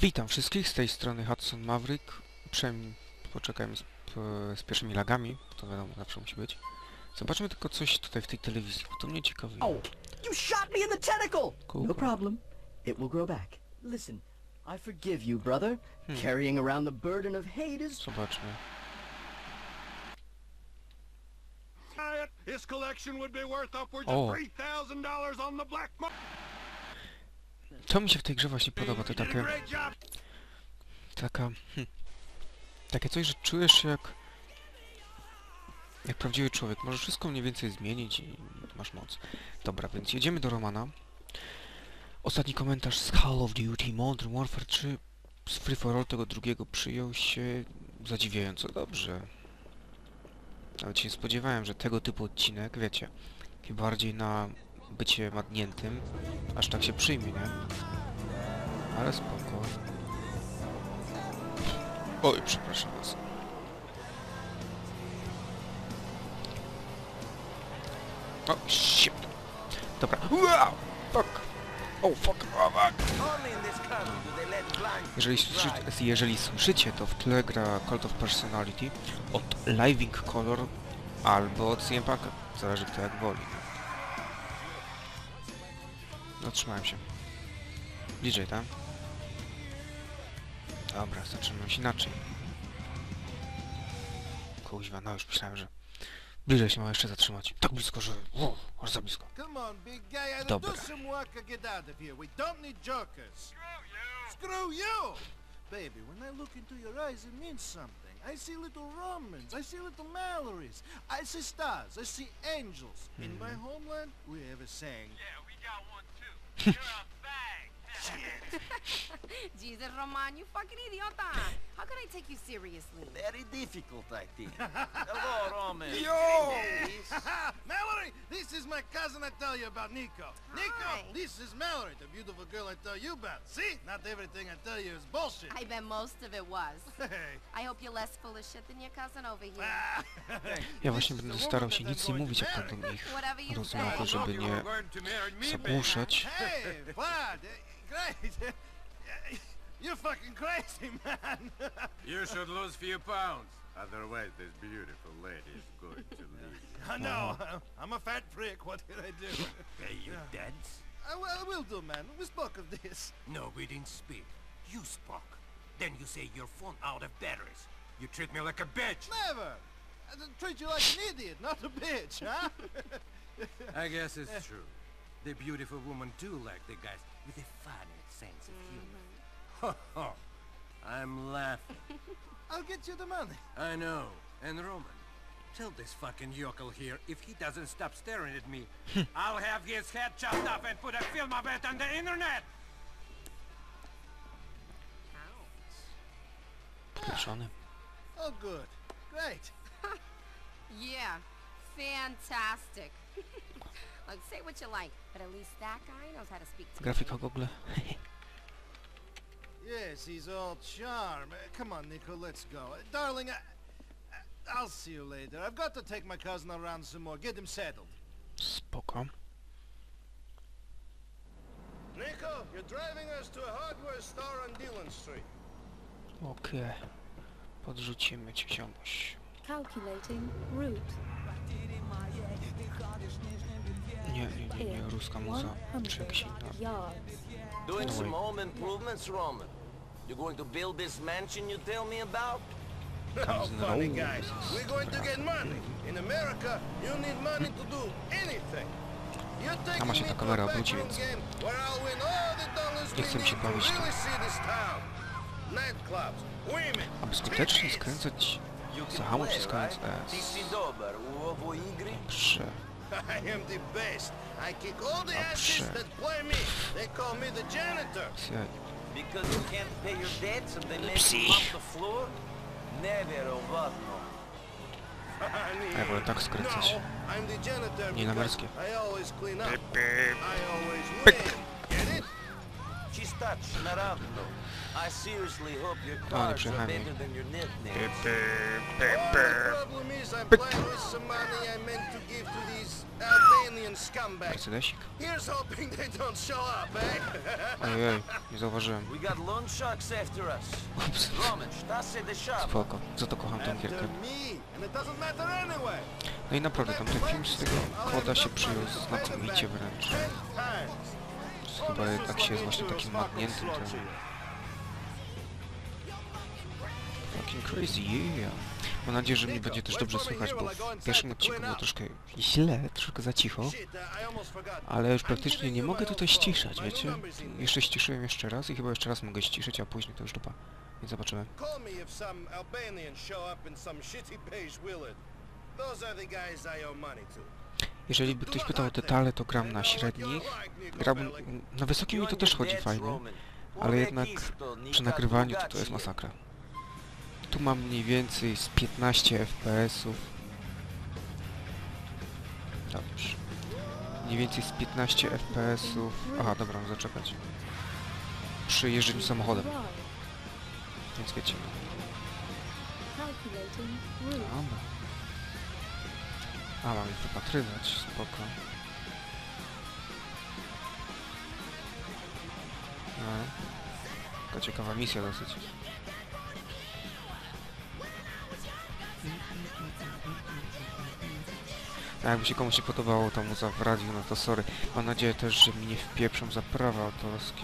Witam wszystkich, z tej strony Hudson Maverick. Przynajmniej poczekajmy z pierwszymi lagami, to wiadomo, zawsze musi być. Zobaczmy tylko coś tutaj w tej telewizji, bo to mnie ciekawi. Oh, you shot me in the tentacle! Cool. No problem. It will grow back. Listen, I forgive you, brother. Carrying around the burden of hate is... Zobaczmy. His collection would be worth upwards of $3,000 on the black market. Co mi się w tej grze właśnie podoba, to takie... Takie coś, że czujesz jak prawdziwy człowiek. Możesz wszystko mniej więcej zmienić i masz moc. Dobra, więc jedziemy do Romana. Ostatni komentarz z Call of Duty Modern Warfare 3 z Free For All tego drugiego przyjął się zadziwiająco dobrze. Nawet się nie spodziewałem, że tego typu odcinek, wiecie, bardziej na bycie madniętym, aż tak się przyjmie, nie? Ale spoko. Oj, przepraszam was. O, shit! Dobra. Wow! Fuck! Oh, fuck! Oh, fuck! Jeżeli słyszycie, to w tle gra Cult of Personality od Living Color albo od Paka. Zależy kto jak woli. Zatrzymałem się. Bliżej, tak? Dobra, zatrzymałem się inaczej. Kuźwa, no już myślałem, że... Bliżej się ma jeszcze zatrzymać. Tak blisko, że... Wow, aż za blisko. Dobra. Screw you! Baby, when I look into your eyes, it means something. I see little Romans, I see little Mallorys, I see stars, I see angels. In my homeland, we have a saying. Yeah, we got one too. You're a fag! Jesus, Roman, you fucking idiota! How can I take you seriously? Very difficult, I think. Hello, Roman. Yo! Mallory, this is my cousin I tell you about, Niko. Niko, this is Mallory, the beautiful girl I tell you about. See? Not everything I tell you is bullshit. I bet most of it was. I hope you're less full of shit than your cousin over here. Ja właśnie będę starał się nic nie mówić, jak będę ich rozmawiał, żeby nie zagłuszać. You're fucking crazy, man! You should lose a few pounds. Otherwise, this beautiful lady is going to lose. I know. I'm a fat prick. What did I do? Hey, you dance? I will do, man. We spoke of this. No, we didn't speak. You spoke. Then you say your phone out of batteries. You treat me like a bitch. Never. I treat you like an idiot, not a bitch, huh? I guess it's true. The beautiful woman do like the guys with a funny sense of humor. Ho ho! I'm laughing. I'll get you the money. I know. And Roman, tell this fucking yokel here if he doesn't stop staring at me, I'll have his head chopped off and put a film of it on the internet. Oh, good. Great. Yeah. Fantastic. Look, say what you like, but at least that guy knows how to speak to Grafika Google. Yes, he's all charm. Come on, Niko, let's go. Darling, I'll see you later. I've got to take my cousin around some more. Get him settled. Spoko. Niko, you're driving us to a hardware store on Deleon Street. Okay. Podrzucimy cię ziomuś. Calculating route. Nie, ruska muza. Doing some home improvements, Roman. You're going to build this mansion you tell me about? Oh, funny guys. We're going to get money. In America, you need money to do anything. You're taking me to a backroom game where I'll win all the dollars we need to really see this town. Nightclubs, women, bitches. Zahamuj wszystko na CS. Dobrze. Ja wolę tak skręcać. Nie na męskie. Pyk! She starts narrando. I seriously hope your cards are better than your nickname. The problem is I'm playing with some money I meant to give to these Albanian scumbags. Here's hoping they don't show up, eh? Ojej, nie zauważyłem. We got loan sharks after us. Roman, stay the shop. Spoko, za to kocham tę gierkę. No i naprawdę tamten film z tego koda się przyniósł znakomicie wręcz. Chyba jednak się jest właśnie takim magniętym tym. Fucking crazy, yeah. Mam nadzieję, że mi będzie też dobrze słychać, bo w pierwszym odcinku było troszkę źle, troszkę za cicho. Ale już praktycznie nie mogę tutaj ściszać, wiecie? Jeszcze ściszyłem jeszcze raz i chyba jeszcze raz mogę ściszyć, a później to już dupa. Więc zobaczymy. Jeżeli by ktoś pytał o detale, to gram na średnich. Gram na wysokim mi to też chodzi fajnie, ale jednak przy nagrywaniu to jest masakra. Tu mam mniej więcej z 15 FPS-ów. Dobrze. Mniej więcej z 15 FPS-ów. Aha, dobra, mam zaczekać. Przy jeżdżeniu samochodem. Więc wiecie. Dobra. A, mam je wypatrywać, spoko. Taka ciekawa misja dosyć. A jakby się komuś nie podobało ta muza w radiu, no to sorry. Mam nadzieję też, że mi nie wpieprzą za prawa autorskie.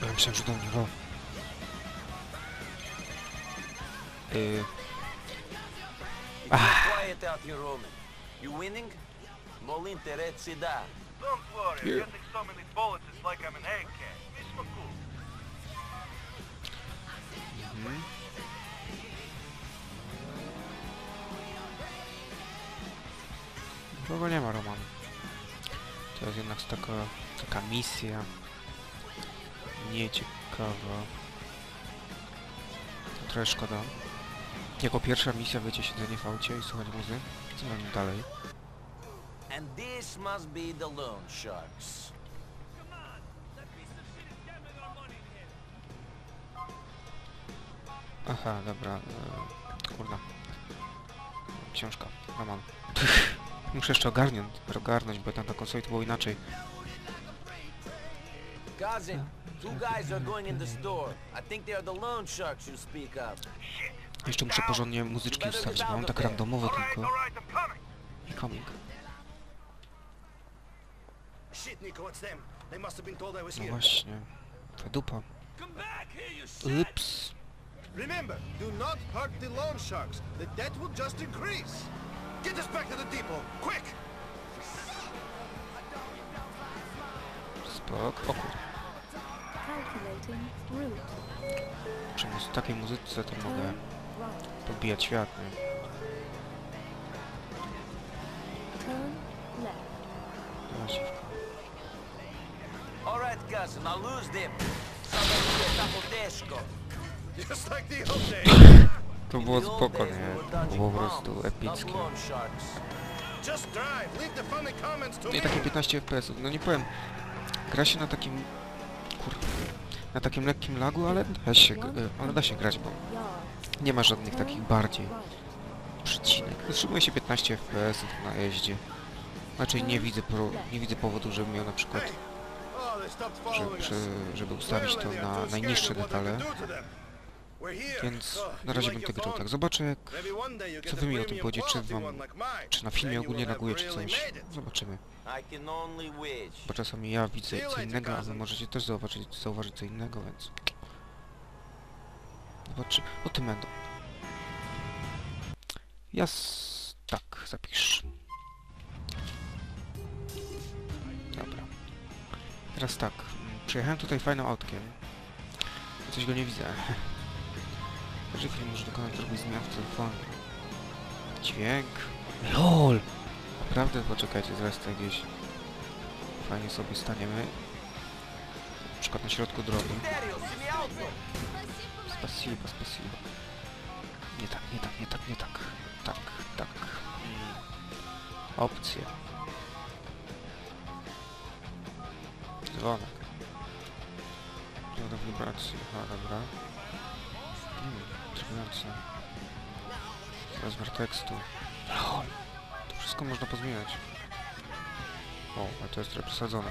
O, ja myślałem, że do mnie robię. Quiet out here, Roman. You winning? Molinterezzi da. Don't worry, I'm getting so many bullets, it's like I'm an egg cat. Miss McCool. Nikogo nie ma, Roman. To jest jednak taka misja. Nieciekawa. To trochę szkoda. Jako pierwsza misja, wiecie, siedzenie w aucie i słuchać muzy. Co mamy dalej? Aha, dobra. Kurna. Książka. Roman. Muszę jeszcze ogarnąć, bo tam na konsoli to było inaczej. Cousin, two guys are going in the store. I think they are the loan sharks you speak of. Jeszcze muszę porządnie muzyczki ustawić, bo mam tak randomowo tylko. I coming. No właśnie. Ta dupa. Ups. Remember, do not hurt the loan sharks. The debt will just increase. Get us back to the depot, quick! Spok. O kur... Przy takiej muzyce to mogę podbijać świat, nie? To było spoko, nie? Było po prostu epickie. I takie 15 FPS, no nie powiem. Gra się na takim... na takim lekkim lagu, ale da się grać, bo nie ma żadnych takich bardziej przycinek. Utrzymuje się 15 FPS na jeździe. Raczej nie widzę powodu, żebym miał na przykład, żeby ustawić to na najniższe detale. Więc na razie bym tego grał tak. Zobaczę, co wy mi o tym powiecie, czy na filmie ogólnie reaguje, czy coś. Zobaczymy. Bo czasami ja widzę co innego, a wy możecie też zauważyć co innego, więc... Zobaczymy. O tym będą. Tak, zapisz. Dobra. Teraz tak. Przyjechałem tutaj fajnym autkiem. Coś go nie widzę. Jeżeli muszę dokonać robić zmian w telefonie. Dźwięk. LOL! Naprawdę? Poczekajcie, zaraz tutaj gdzieś fajnie sobie staniemy. Na przykład na środku drogi. Spasiba, spasiba. Nie tak, nie tak, nie tak, nie tak. Tak, tak. Opcje. Dzwonek. Dziura wibracji. Aha, dobra. Intrygujące. Rozmiar tekstu. LOL! To wszystko można pozmieniać. O, ale to jest trochę przesadzone.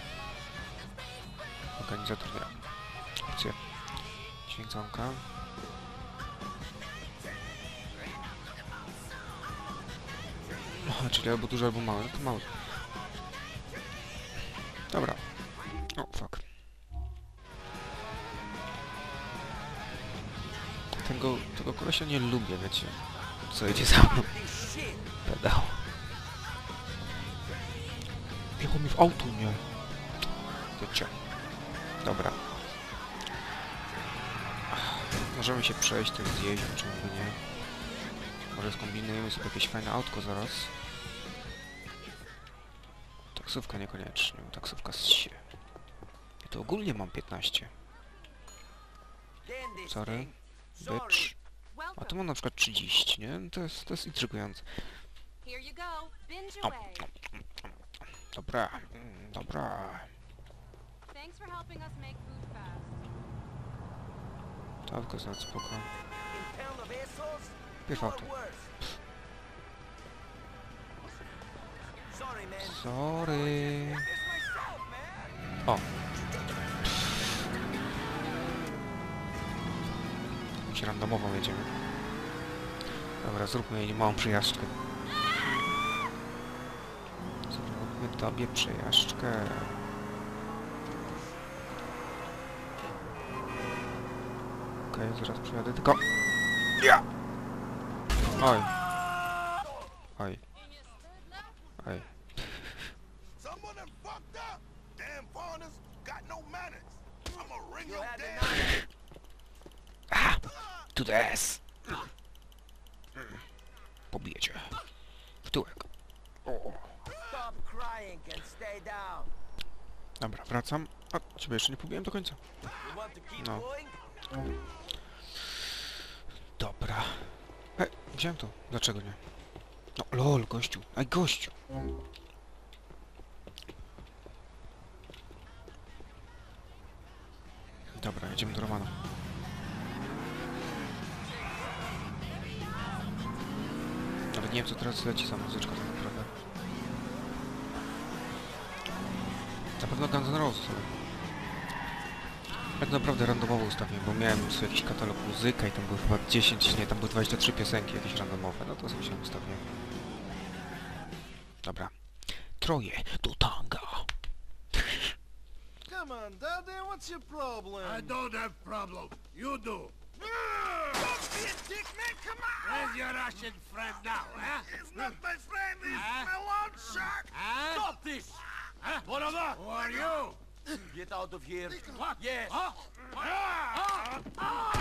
Organizator nie. Opcje. Księdzonka. Aha, czyli albo duże, albo małe. No to małe. Dobra. O, fuck. Tego kolesia nie lubię, wiecie. Co idzie za mną? Pedał. Biegło mi w auto, nie? Wiecie. Dobra. Możemy się przejść tym zjeździć, czemu by nie? Może skombinujemy sobie jakieś fajne autko zaraz. Taksówka niekoniecznie, bo taksówka z się. Ja to ogólnie mam 15. Sorry. Bitch. A tu mam na przykład 30, nie? To jest intrygujące. O. Dobra, dobra. To auto jest spoko. Pierw auto. Sorry. O. Się randomowo jedziemy. Dobra, zróbmy jej małą przejażdżkę. Zróbmy tobie przejażdżkę. Okej, zaraz przejadę, tylko... Ja! Oj. Oj. Oj. To the ass! Pobiję cię. W tyłek. Dobra, wracam. A, ciebie jeszcze nie pobiłem do końca. No. Dobra. Hej, wziąłem to. Dlaczego nie? No, lol, gościu. Aj, gościu! Dobra, jedziemy do Romana. Nie wiem, co teraz leci sama muzyczka, tak naprawdę. Na pewno Guns N' Roses. Tak naprawdę randomowo ustawiłem, bo miałem sobie jakiś katalog muzyka i tam były chyba 10, nie, tam były 23 piosenki jakieś randomowe. No to sobie się ustawiłem. Dobra. Troje do tanga. Come on, Daddy, what's your problem? I don't have problem. You do. Don't be a dick, man, come on! Where's your Russian friend now, huh? It's not my friend, it's my loan shark! Stop this! What of that? Who are you? Get out of here! What? Yes!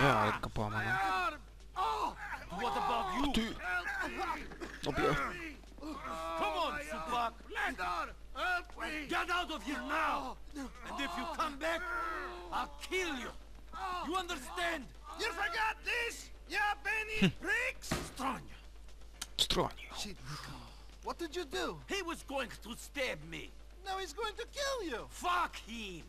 Yeah, I can pull my arm! What about you? Help me! Come on, Supak! Help me! Get out of here now! And if you come back, I'll kill you! You understand? You forgot this? Yeah, Benny Briggs? Stronya. Stronya. Shit, Niko. What did you do? He was going to stab me. Now he's going to kill you. Fuck him.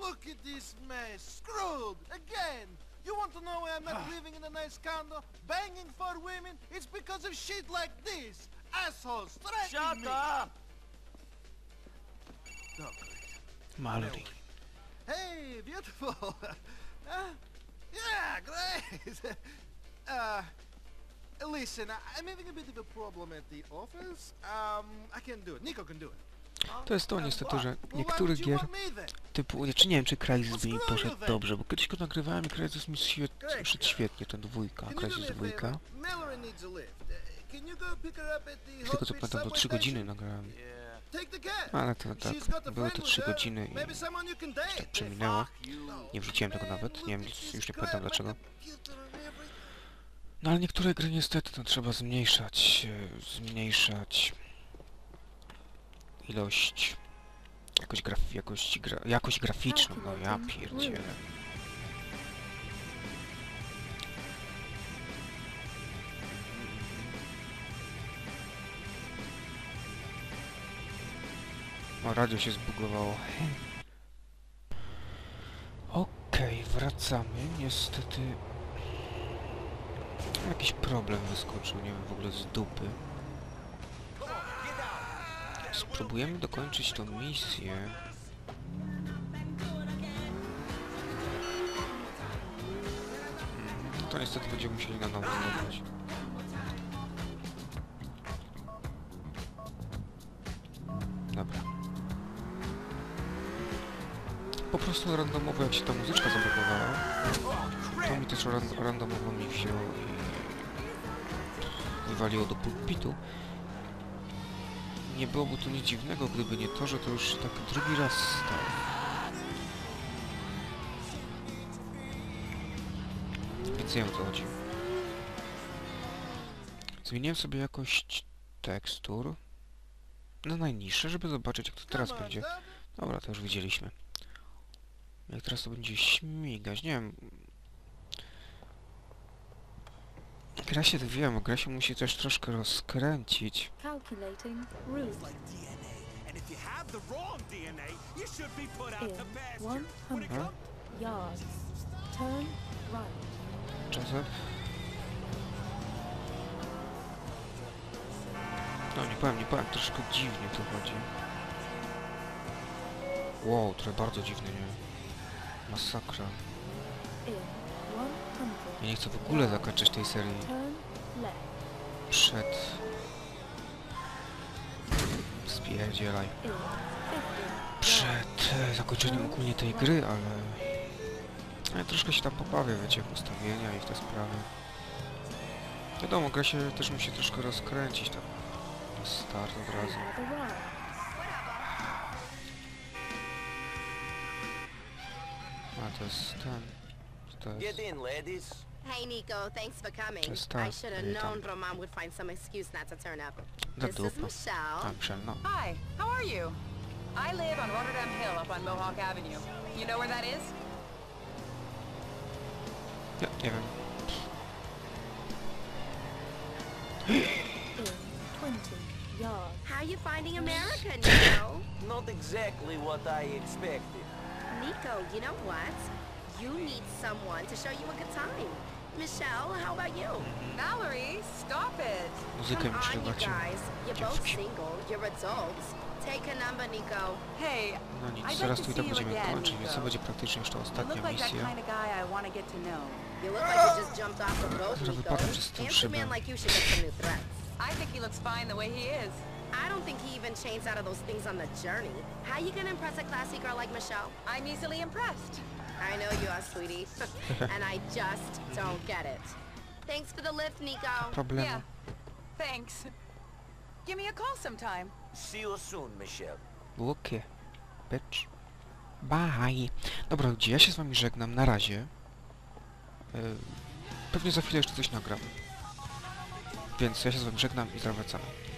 Look at this mess. Screwed. Again. You want to know why I'm not living in a nice condo? Banging for women? It's because of shit like this. Assholes threatening me. Shut up. Not good. Mallory. Hey, beautiful. Yeah, great! Listen, I'm having a bit of a problem at the office. I can do it. Niko can do it. To jest to niestety, że niektórych gier typu... Czy nie wiem, czy Crysis by mi poszedł dobrze, bo kiedyś go nagrywałem i Crysis mi szedł świetnie, ten dwójka, Crysis 2. Z tego co pamiętam, to 3 godziny nagrałem. Ale to tak, były to 3 godziny i tak przeminęło. Nie wrzuciłem tego nawet, nie wiem, już nie pamiętam dlaczego. No ale niektóre gry niestety to trzeba zmniejszać ilość, jakość graficzną, no ja pierdzielę. O, radio się zbugowało. Okej, wracamy. Niestety jakiś problem wyskoczył, nie wiem, w ogóle z dupy. Spróbujemy dokończyć tą misję. To niestety będziemy musieli na nowo zrobić. Dobra. Po prostu randomowo, jak się ta muzyczka zablokowała, to mi też randomowo mi wzięło i wywaliło do pulpitu. Nie byłoby tu nic dziwnego, gdyby nie to, że to już tak drugi raz stało. Więc nie wiem, o co chodzi. Zmieniłem sobie jakość tekstur na najniższe, żeby zobaczyć, jak to teraz będzie. Dobra, to już widzieliśmy. Jak teraz to będzie śmigać, nie wiem. Gra się, to wiem, gra się musi też troszkę rozkręcić. Czasem. No nie powiem, troszkę dziwnie to chodzi. Wow, trochę bardzo dziwnie, nie? Masakra. Ja nie chcę w ogóle zakończyć tej serii przed... Spierdzielaj. Przed zakończeniem ogólnie tej gry, ale... Ja troszkę się tam pobawię, wiecie, w ustawienia i w te sprawy. Wiadomo, gra się też musi troszkę rozkręcić tam na start od razu. A to jest ten... Get in, ladies. Hey, Niko, thanks for coming. I should have known Roman would find some excuse not to turn up. This is Michelle. Hi, how are you? I live on Rotterdam Hill up on Mohawk Avenue. You know where that is? Yeah, yeah. 20 yards. How you finding America, Niko? Not exactly what I expected. Niko, you know what? You need someone to show you a good time. Michelle, how about you? Valerie, stop it. Come on, you guys. You're both single. You're adults. Take a number, Niko. Hey, I'd like to see you again, Niko. You look like that kind of guy I want to get to know. You look like you just jumped off the boat, Niko. Handsome man like you should get some new threats. I think he looks fine the way he is. I don't think he even changed out of those things on the journey. How you gonna impress a classy girl like Michelle? I'm easily impressed. I know you are, sweetie, and I just don't get it. Thanks for the lift, Niko. Problem. Yeah. Thanks. Give me a call sometime. See you soon, Michelle. Okay, bitch. Bye. Dobra, ludzie, ja się z wami żegnam. Na razie. Pewnie za chwilę jeszcze coś nagram. Więc ja się z wami żegnam i zawracamy.